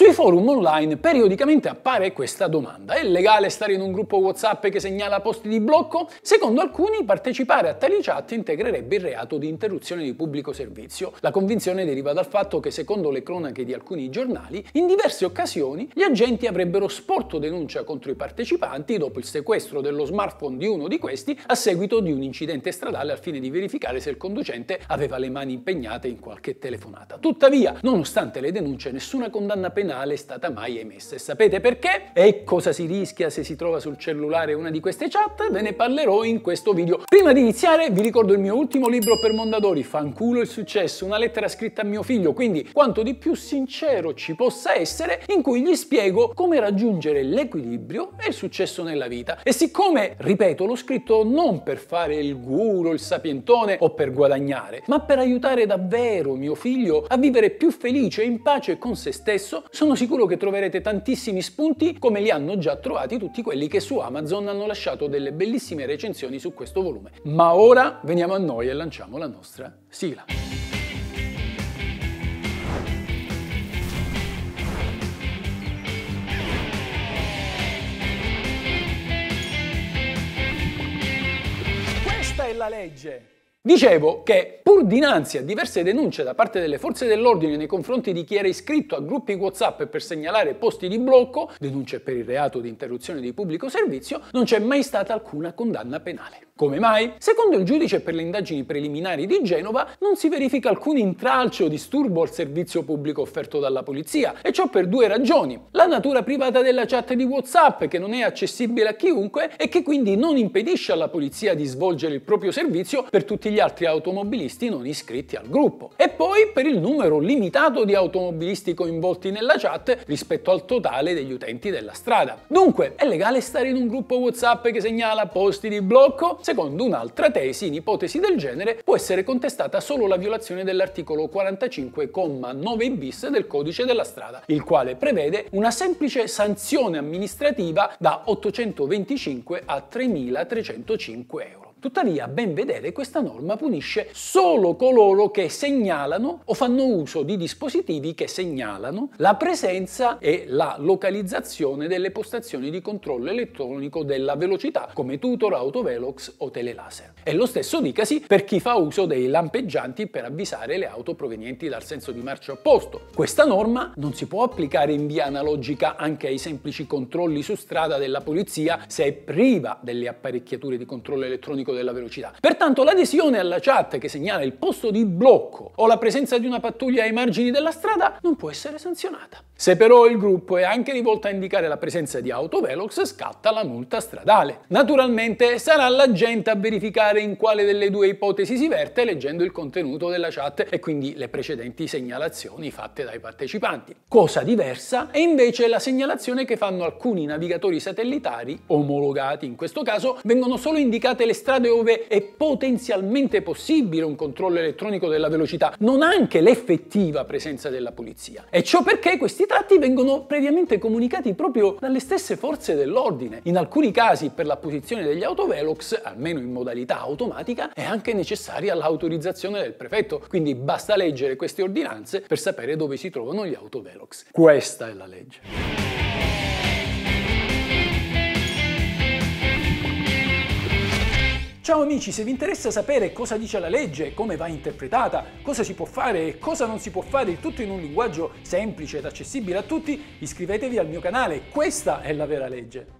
Sui forum online periodicamente appare questa domanda: è legale stare in un gruppo WhatsApp che segnala posti di blocco? Secondo alcuni, partecipare a tali chat integrerebbe il reato di interruzione di pubblico servizio. La convinzione deriva dal fatto che, secondo le cronache di alcuni giornali, in diverse occasioni gli agenti avrebbero sporto denuncia contro i partecipanti dopo il sequestro dello smartphone di uno di questi a seguito di un incidente stradale, al fine di verificare se il conducente aveva le mani impegnate in qualche telefonata. Tuttavia, nonostante le denunce, nessuna condanna penale è stata mai emessa. E sapete perché? E cosa si rischia se si trova sul cellulare una di queste chat? Ve ne parlerò in questo video. Prima di iniziare vi ricordo il mio ultimo libro per Mondadori, Fanculo il Successo, una lettera scritta a mio figlio, quindi quanto di più sincero ci possa essere, in cui gli spiego come raggiungere l'equilibrio e il successo nella vita. E siccome, ripeto, l'ho scritto non per fare il guru, il sapientone o per guadagnare, ma per aiutare davvero mio figlio a vivere più felice e in pace con se stesso, sono sicuro che troverete tantissimi spunti, come li hanno già trovati tutti quelli che su Amazon hanno lasciato delle bellissime recensioni su questo volume. Ma ora veniamo a noi e lanciamo la nostra sigla. Questa è la legge! Dicevo che, pur dinanzi a diverse denunce da parte delle forze dell'ordine nei confronti di chi era iscritto a gruppi WhatsApp per segnalare posti di blocco, denunce per il reato di interruzione di pubblico servizio, non c'è mai stata alcuna condanna penale. Come mai? Secondo il giudice per le indagini preliminari di Genova non si verifica alcun intralcio o disturbo al servizio pubblico offerto dalla polizia, e ciò per due ragioni: la natura privata della chat di WhatsApp, che non è accessibile a chiunque e che quindi non impedisce alla polizia di svolgere il proprio servizio per tutti gli altri automobilisti non iscritti al gruppo, e poi per il numero limitato di automobilisti coinvolti nella chat rispetto al totale degli utenti della strada. Dunque, è legale stare in un gruppo WhatsApp che segnala posti di blocco? Secondo un'altra tesi, in ipotesi del genere può essere contestata solo la violazione dell'articolo 45,9 bis del codice della strada, il quale prevede una semplice sanzione amministrativa da 825 a 3.305 euro. Tuttavia, a ben vedere, questa norma punisce solo coloro che segnalano o fanno uso di dispositivi che segnalano la presenza e la localizzazione delle postazioni di controllo elettronico della velocità, come Tutor, Autovelox o Telelaser. E lo stesso dicasi per chi fa uso dei lampeggianti per avvisare le auto provenienti dal senso di marcia opposto. Questa norma non si può applicare in via analogica anche ai semplici controlli su strada della polizia se è priva delle apparecchiature di controllo elettronico della velocità. Pertanto l'adesione alla chat che segnala il posto di blocco o la presenza di una pattuglia ai margini della strada non può essere sanzionata. Se però il gruppo è anche rivolto a indicare la presenza di Autovelox, scatta la multa stradale. Naturalmente sarà l'agente a verificare in quale delle due ipotesi si verte, leggendo il contenuto della chat e quindi le precedenti segnalazioni fatte dai partecipanti. Cosa diversa è invece la segnalazione che fanno alcuni navigatori satellitari omologati. In questo caso vengono solo indicate le strade dove è potenzialmente possibile un controllo elettronico della velocità, non anche l'effettiva presenza della polizia. E ciò perché questi tratti vengono previamente comunicati proprio dalle stesse forze dell'ordine. In alcuni casi, per la posizione degli autovelox, almeno in modalità automatica, è anche necessaria l'autorizzazione del prefetto, quindi basta leggere queste ordinanze per sapere dove si trovano gli autovelox. Questa è la legge. Ciao amici, se vi interessa sapere cosa dice la legge, come va interpretata, cosa si può fare e cosa non si può fare, il tutto in un linguaggio semplice ed accessibile a tutti, iscrivetevi al mio canale. Questa è la vera legge.